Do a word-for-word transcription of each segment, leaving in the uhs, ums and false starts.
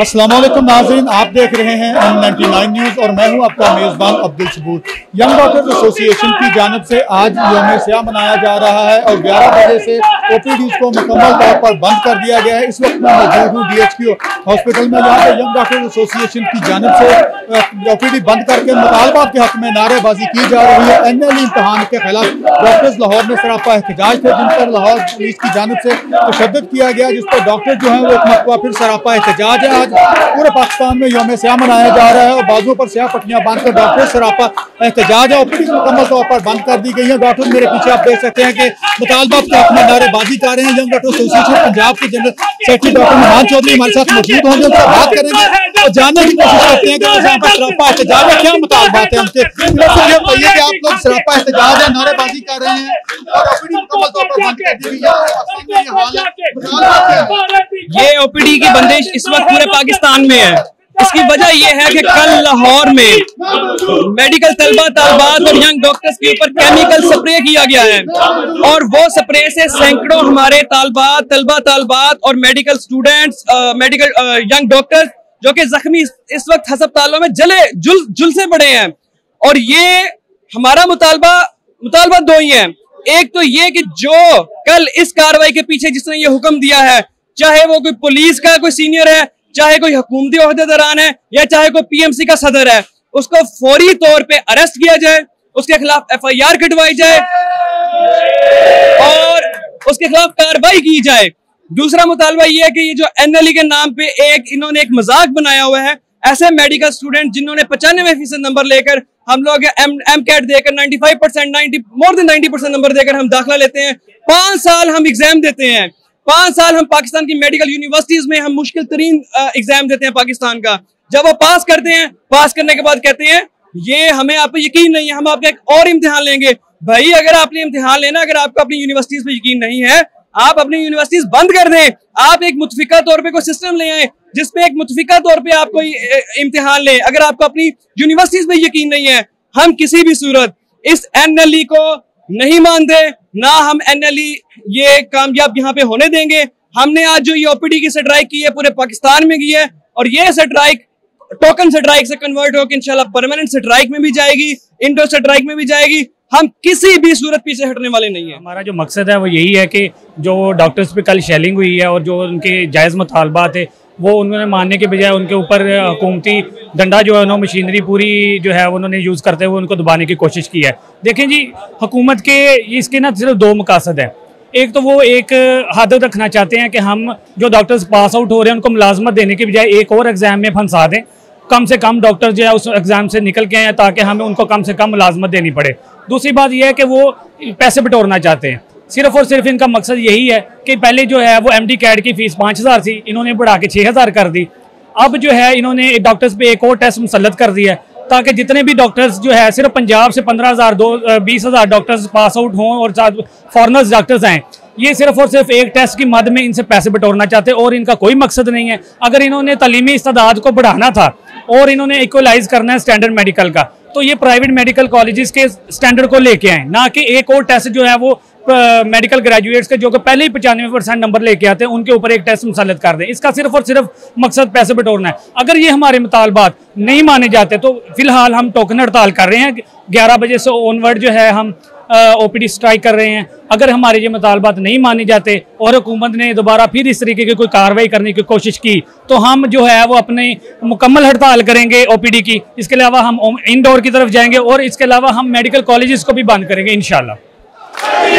अस्सलाम वालेकुम नाज़रीन, आप देख रहे हैं एम नाइन्टी नाइन न्यूज़ और मैं हूं आपका मेज़बान अब्दुल सबूत। यंग डॉक्टर्स एसोसिएशन की जानिब से आज यौम सियाह मनाया जा रहा है और ग्यारह बजे से ओपीडीज को मुकम्मल तौर पर बंद कर दिया गया है। इस वक्त मैं मौजूद हूँ डी एच क्यू हॉस्पिटल में, जहाँ पर यंग डॉक्टर्स एसोसिएशन की जानिब से ओपीडी बंद करके मुतालबा के हक में नारेबाजी की जा रही है। एन एल ई इम्तहान के खिलाफ डॉक्टर्स लाहौर में सरापा एहतजाज थे, जिन पर लाहौर पुलिस की जानिब से तशद्दुद किया गया, जिस पर डॉक्टर जो है वो एक मरतबा फिर सरापा एहतजाज है। आज पूरे पाकिस्तान में यौम सियाह मनाया जा रहा है और बाजुओं पर सियाह पट्टियाँ बांधकर डॉक्टर सरापा एहतजाज है और पुलिस मुकम्मल तौर पर बंद कर दी गई है। डॉक्टर मेरे पीछे आप देख सकते हैं कि मुतालबा के हक में नारेबाजी कर रहे हैं। यंग डॉक्टर एसोसिएशन पंजाब के general secretary doctor Mohan Chaudhary हमारे साथ मौजूद होंगे, उनसे बात करेंगे और जानने की कोशिश करते हैं कि सरापा एहतजाज है क्या मुतालबात है उनसे। आप लोग सरापा एहतजाज है, नारेबाजी कर रहे हैं और ओपीडी मुकम्मल तौर पर बंद कर दी गई है। ये ओपीडी की बंदिश इस वक्त पूरे पाकिस्तान में है। इसकी वजह यह है कि कल लाहौर में मेडिकल तलबा तालबात और यंग डॉक्टर्स के ऊपर केमिकल स्प्रे किया गया है और वो स्प्रे से सैकड़ों हमारे तालबात तलबा तालबात और medical students medical young doctors जो कि जख्मी इस वक्त हस्पतालों में जले जुल जुलसे पड़े हैं। और ये हमारा मुतालबा मुतालबा दो ही है। एक तो ये कि जो कल इस कार्रवाई के पीछे जिसने ये हुक्म दिया है, चाहे वो कोई पुलिस का कोई सीनियर है, चाहे कोई हुकूमती ओहदेदारान है या चाहे कोई पी एम सी का सदर है, उसको फौरी तौर पे अरेस्ट किया जाए, उसके खिलाफ एफ आई आर कटवाई जाए और उसके खिलाफ कार्रवाई की जाए। दूसरा मुतालबा ये है कि ये जो एन एल ई के नाम पे एक इन्होंने एक मजाक बनाया हुआ है, ऐसे मेडिकल स्टूडेंट जिन्होंने पचानवे फीसद नंबर लेकर हम लोग एम एम कैट देकर ninety five percent ninety more than ninety percent number देकर हम दाखिला लेते हैं। पांच साल हम एग्जाम देते हैं, पांच साल हम पाकिस्तान की मेडिकल यूनिवर्सिटीज में हम मुश्किल तरीन एग्जाम देते हैं पाकिस्तान का। जब वो पास करते हैं, पास करने के बाद कहते हैं ये हमें आप पे यकीन नहीं है, हम आपका एक और इम्तिहान लेंगे। भाई, अगर आपने इम्तिहान लेना, अगर आपको अपनी यूनिवर्सिटीज पे यकीन नहीं है, आप अपनी यूनिवर्सिटीज बंद कर दें। आप एक मुतफिका तौर पर कोई सिस्टम ले आए जिसपे एक मुतफिका तौर पर आप कोई इम्तिहान लें, अगर आपको अपनी यूनिवर्सिटीज पे यकीन नहीं है। हम किसी भी सूरत इस एन एल ई को नहीं मानते, ना हम एन एल ई ये कामयाब यहाँ पे होने देंगे। हमने आज जो ये ओ पी डी की स्ट्राइक की है पूरे पाकिस्तान में की है और ये स्ट्राइक टोकन स्ट्राइक से कन्वर्ट होकर इंशाल्लाह परमानेंट स्ट्राइक में भी जाएगी, इंडो स्ट्राइक में भी जाएगी। हम किसी भी सूरत पीछे हटने वाले नहीं है। हमारा जो मकसद है वो यही है कि जो डॉक्टर्स पे कल शेलिंग हुई है और जो उनके जायज़ मुतालबा थे वो उन्होंने मानने के बजाय उनके ऊपर हुकूमती डंडा जो है उन्होंने मशीनरी पूरी जो है उन्होंने यूज़ करते हुए उनको दबाने की कोशिश की है। देखें जी, हुकूमत के इसके ना सिर्फ दो मकासद हैं। एक तो वो एक हद रखना चाहते हैं कि हम जो डॉक्टर्स पास आउट हो रहे हैं उनको मुलाजमत देने के बजाय एक और एग्ज़ाम में फंसा दें, कम से कम डॉक्टर जो है उस एग्ज़ाम से निकल के आए ताकि हमें उनको कम से कम मुलाजमत देनी पड़े। दूसरी बात यह है कि वो पैसे बटोरना चाहते हैं, सिर्फ और सिर्फ इनका मकसद यही है कि पहले जो है वो एम डी कैड की फ़ीस पाँच हज़ार थी, इन्होंने बढ़ा के छः हज़ार कर दी। अब जो है इन्होंने डॉक्टर्स पे एक और टेस्ट मुसलत कर दिया है ताकि जितने भी डॉक्टर्स जो है सिर्फ पंजाब से पंद्रह हज़ार दो बीस हज़ार डॉक्टर्स पास आउट हों और फॉरनर्स डॉक्टर्स आएँ। ये सिर्फ और सिर्फ एक टेस्ट की मद में इनसे पैसे बटोरना चाहते हैं और इनका कोई मकसद नहीं है। अगर इन्होंने तलीमी इस्तादात को बढ़ाना था और इन्होंने इक्वलाइज करना है स्टैंडर्ड मेडिकल का, तो ये प्राइवेट मेडिकल कॉलेजेस के स्टैंडर्ड को लेके आए, ना कि एक और टेस्ट जो है वो मेडिकल ग्रेजुएट्स के जो कि पहले ही पचानवे परसेंट नंबर लेके आते हैं उनके ऊपर एक टेस्ट मुसलत कर दें। इसका सिर्फ और सिर्फ मकसद पैसे बटोरना है। अगर ये हमारे मुतालबात नहीं माने जाते तो फिलहाल हम टोकन हड़ताल कर रहे हैं, ग्यारह बजे से ऑनवर्ड जो है हम ओ पी डी स्ट्राइक कर रहे हैं। अगर हमारे ये मुतालबात नहीं माने जाते और हुकूमत ने दोबारा फिर इस तरीके की कोई कार्रवाई करने की कोशिश की तो हम जो है वो अपने मुकम्मल हड़ताल करेंगे ओ पी डी की। इसके अलावा हम इंडोर की तरफ जाएंगे और इसके अलावा हम मेडिकल कॉलेजेस को भी बंद करेंगे इंशाल्लाह। Hey!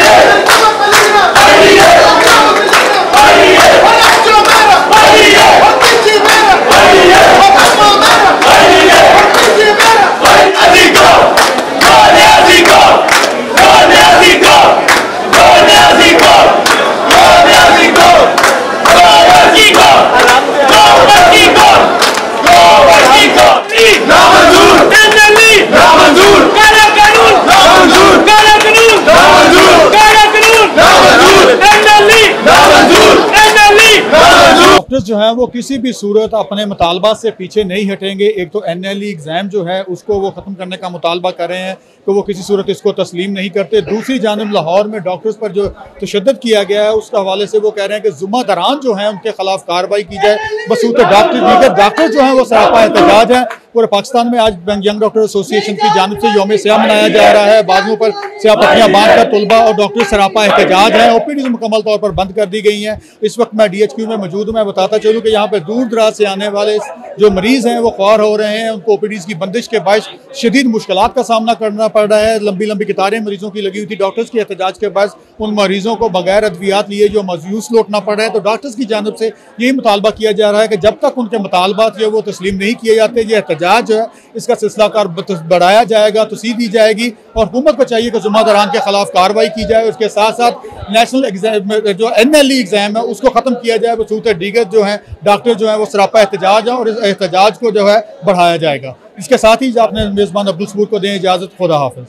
जो है वो किसी भी सूरत अपने मुतालबा से पीछे नहीं हटेंगे। एक तो एन एल ई एग्ज़ाम जो है उसको वो ख़त्म करने का मुतालबा कर रहे हैं तो वो किसी सूरत इसको तस्लीम नहीं करते। दूसरी जानब लाहौर में डॉक्टर्स पर जो तशद्दद किया गया है उसके हवाले से वो कह रहे हैं कि जुम्मा दरान जो हैं उनके खिलाफ कार्रवाई की जाए। बसूत डॉक्टर दीगर डॉक्टर जो हैं वो सरापा एहतजाज है। पूरे पाकिस्तान में आज यंग डॉक्टर्स एसोसिएशन की जानब से यौम स्याह मनाया जा रहा है। बाजुओं पर स्याह पट्टियाँ बांधकर तलबा और डॉक्टर सरापा एहतजाज हैं। ओ पी डीज मुकम्मल तौर पर बंद कर दी गई हैं। इस वक्त मैं डी एच क्यू में मौजूद हूँ। मैं बताता चलूँ कि यहाँ पर दूर दराज से आने वाले जो मरीज़ हैं वो ख्वार हो रहे हैं। उनको ओ पी डीज की बंदिश के बायस शदीद मुश्किल का सामना करना पड़ रहा है। लंबी लंबी कतारें मरीजों की लगी हुई थी। डॉक्टर्स के एहतजाज के बायस उन मरीजों को बगैर अद्वियात लिए जो मायूस लौटना पड़ रहा है। तो डॉक्टर्स की जानब से यही मुतालबा किया जा रहा है कि जब तक उनके मुतालबात जो वो तस्लीम नहीं किए जाते ये एहतजाज जो है इसका सिलसिला कार बढ़ाया जाएगा, तोसी दी जाएगी और हुकूमत को चाहिए कि जुम्मा दरान के खिलाफ कार्रवाई की जाए। उसके साथ साथ नेशनल एग्जाम जो एन एल ई एग्ज़ाम है उसको ख़त्म किया जाए। बसूत दीगर जो हैं डॉक्टर जो हैं वो सरापा एहतजाज है और इस एहतजाज को जो है बढ़ाया जाएगा। इसके साथ ही आपने मेज़बान अब्दुल सबूर को दें इजाज़त। खुदा हाफिज़।